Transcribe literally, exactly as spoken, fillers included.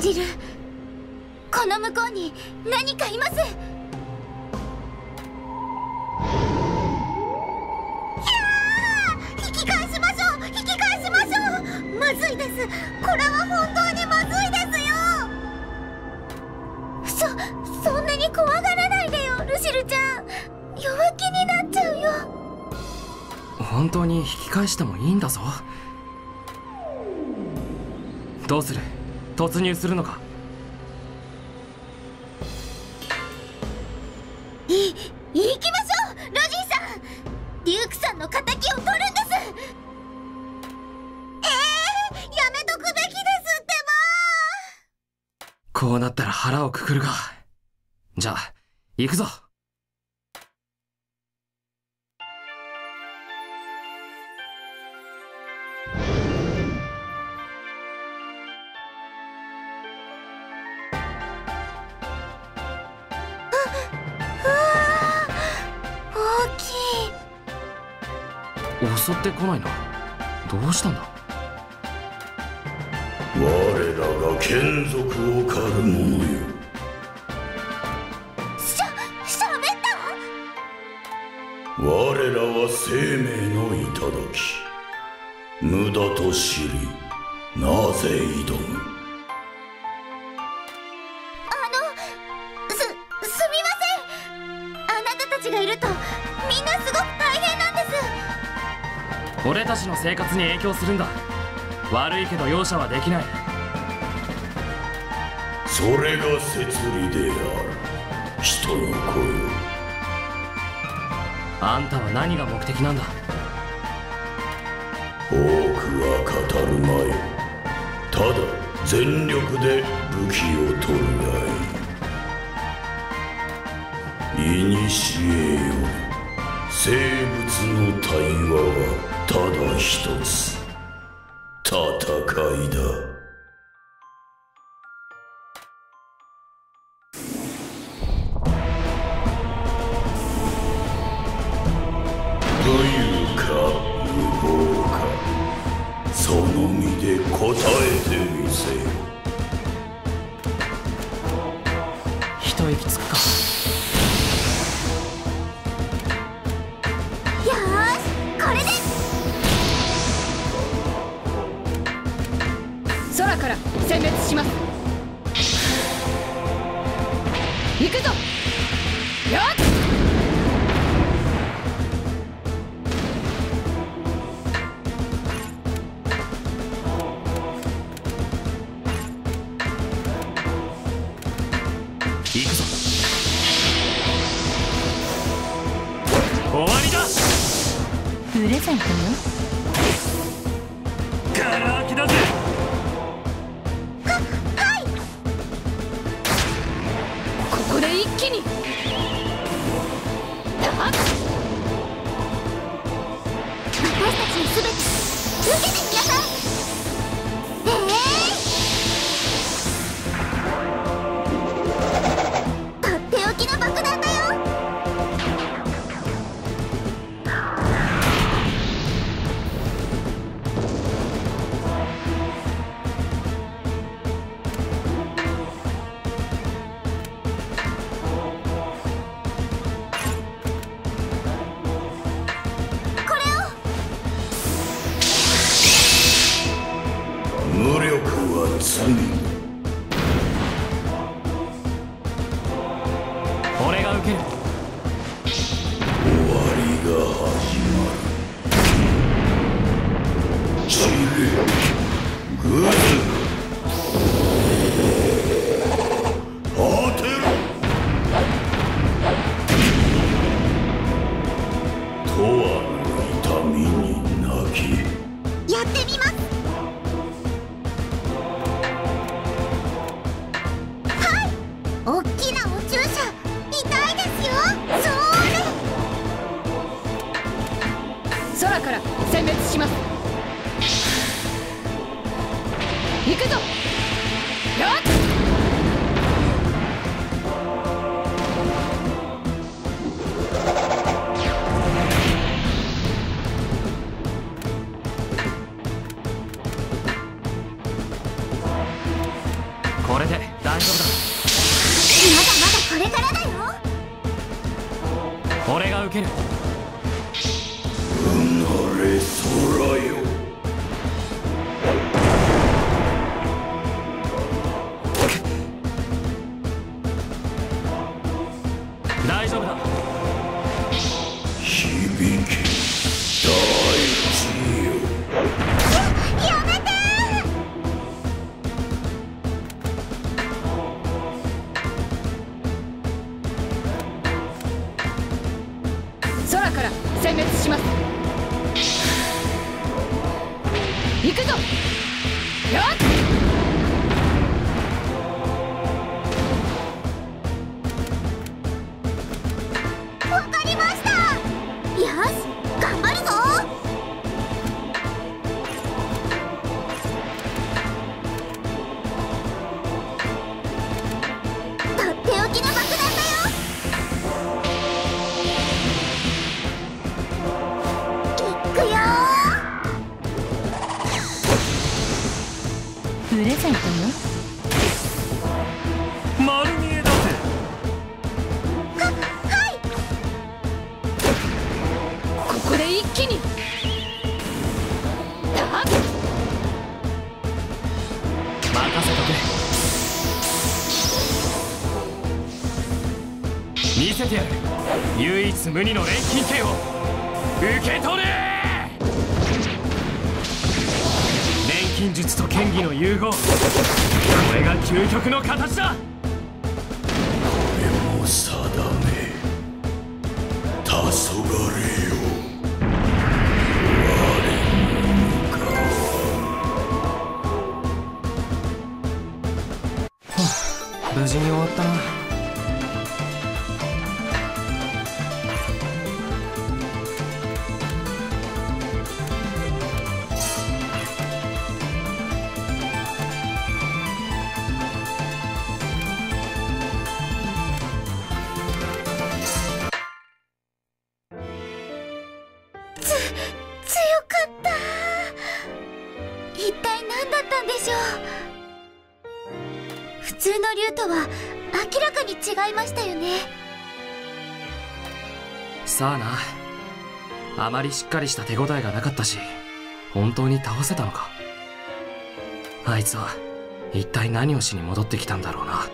じる。この向こうに何かいます。ひゃー！引き返しましょう、引き返しましょう。まずいです。これは本当にまずいですよ。そそんなに怖がらないでよ、ルシルちゃん。弱気になっちゃうよ。本当に引き返してもいいんだぞ。どうする？突入するのか？い、行きましょう、ロジーさん。デュークさんの仇を取るんです。ええー、やめとくべきですってば。こうなったら腹をくくるか。じゃあ行くぞ。襲ってこないな。どうしたんだ。我らが眷属を狩る者よ。しゃ喋った。我らは生命の頂き、無駄と知り、なぜ挑む。あの、すすみません。あなたたちがいるとみんなすごく大変なんです。俺たちの生活に影響するんだ。悪いけど容赦はできない。それが摂理である、人の声を。あんたは何が目的なんだ。多くは語るまい。ただ全力で武器を取るがいい。古より生物の対話はただ一つ、戦いだ。武勇か無謀か、その身で答えてみせよ。一息つくか。空から殲滅します。行くぞ。よっ。行くぞ。終わりだ。プレゼントよ。から空きだぜ。これで大丈夫だ。まだまだこれからだよ。俺が受ける。うなれ空よ。大丈夫だ。響き大地よ。やめて。空から殲滅します。行くぞ。よっ。プレゼントよ。丸見えだぜ。は、はい。ここで一気に。たっ。任せとけ。見せてやる。唯一無二の錬金剣を受け取れ。剣術と剣技の融合、これが究極の形だ。これも定め、黄昏よ。無事に終わったな。一体何だったんでしょう。普通の竜とは明らかに違いましたよね。さあな、あまりしっかりした手応えがなかったし、本当に倒せたのか。あいつは一体何をしに戻ってきたんだろうな。